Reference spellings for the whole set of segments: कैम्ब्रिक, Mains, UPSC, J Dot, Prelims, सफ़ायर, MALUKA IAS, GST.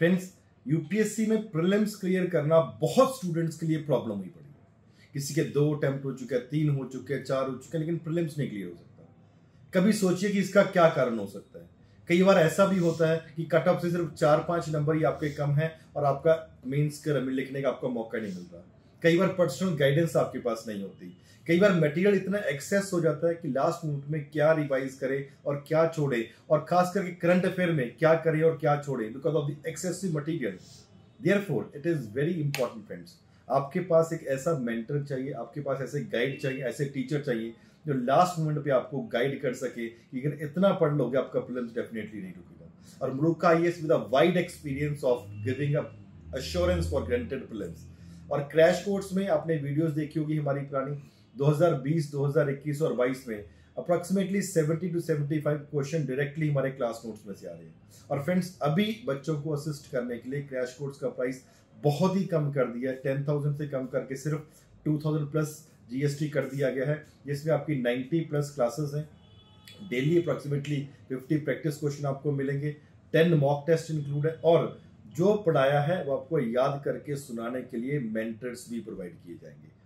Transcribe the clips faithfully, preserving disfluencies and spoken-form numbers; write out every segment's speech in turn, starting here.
Friends UPSC में prelims clear करना बहुत स्टूडेंट्स के लिए प्रॉब्लम हुई पड़ी है। किसी के दो अटेम्प्ट हो चुके हैं, तीन हो चुके हैं, चार हो चुके हैं, लेकिन प्रीलिम्स नहीं क्लियर हो सकता। कभी सोचिए कि इसका क्या कारण हो सकता है। कई बार ऐसा भी होता है कि कट ऑफ से सिर्फ चार पांच नंबर ही आपके कम है और आपका मेंस लिखने का आपको मौका नहीं मिल रहा। कई बार पर्सनल गाइडेंस आपके पास नहीं होती। कई बार मटेरियल इतना एक्सेस हो जाता है कि लास्ट मिनट में क्या रिवाइज करे और क्या छोड़े, और खास करके करंट अफेयर में क्या करे और क्या छोड़े, because of the excessive material. Therefore it is very important friends, आपके पास एक ऐसा मेंटर चाहिए, आपके पास ऐसे गाइड चाहिए, ऐसे टीचर चाहिए जो लास्ट मोमेंट पे आपको गाइड कर सके कि अगर इतना पढ़ लोगे आपका प्रीलिम्स डेफिनेटली नहीं रुकेगा। और मुलुक का IAS with a wide experience of giving up assurance for granted prelims. और क्रैश कोर्स में आपने वीडियोस देखी होगी हमारी पुरानी दो हज़ार बीस, दो हज़ार इक्कीस और बाईस में अप्रॉक्सीमेटली सत्तर टू पचहत्तर क्वेश्चन डायरेक्टली हमारे क्लास नोट्स में से आ रहे हैं। और फ्रेंड्स अभी बच्चों को असिस्ट करने के लिए क्रैश कोर्स का प्राइस बहुत ही कम कर दिया है, टेन थाउजेंड से कम करके सिर्फ टू थाउजेंड प्लस जीएसटी कर दिया गया है, जिसमें आपकी नब्बे प्लस क्लासेस हैं। डेली अप्रॉक्सीमेटली पचास प्रैक्टिस क्वेश्चन आपको मिलेंगे, दस मॉक टेस्ट इंक्लूड है, और जो पढ़ाया है वो आपको याद करके सुनाने के लिए मेंटर्स भी प्रोवाइड किए जाएंगे।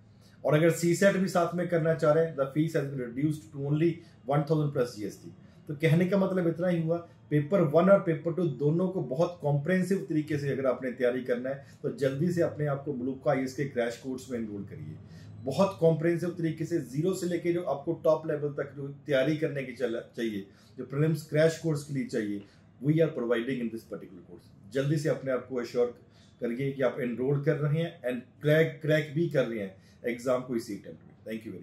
और अगर सी सेट भी साथ में करना चाह रहे हैं, the fees has been reduced to only one thousand plus GST. तो कहने का मतलब इतना ही हुआ, पेपर वन और पेपर टू दोनों को बहुत कॉम्प्रहेंसिव तरीके से अगर आपने तैयारी करना है तो जल्दी से अपने आपको मुलुक का आईएएस के क्रैश कोर्स में एनरोल करिए। बहुत कॉम्प्रहेंसिव तरीके से जीरो से लेके जो आपको टॉप लेवल तक जो तैयारी करने की चाहिए, जो प्रीलिम्स क्रैश कोर्स के लिए चाहिए, we are providing in this particular course. जल्दी से अपने आप को एश्योर करिए कि आप एनरोल कर रहे हैं एंड क्रैक क्रैक भी कर रहे हैं एग्जाम को इसी अटेम्प्ट में। Thank you very much.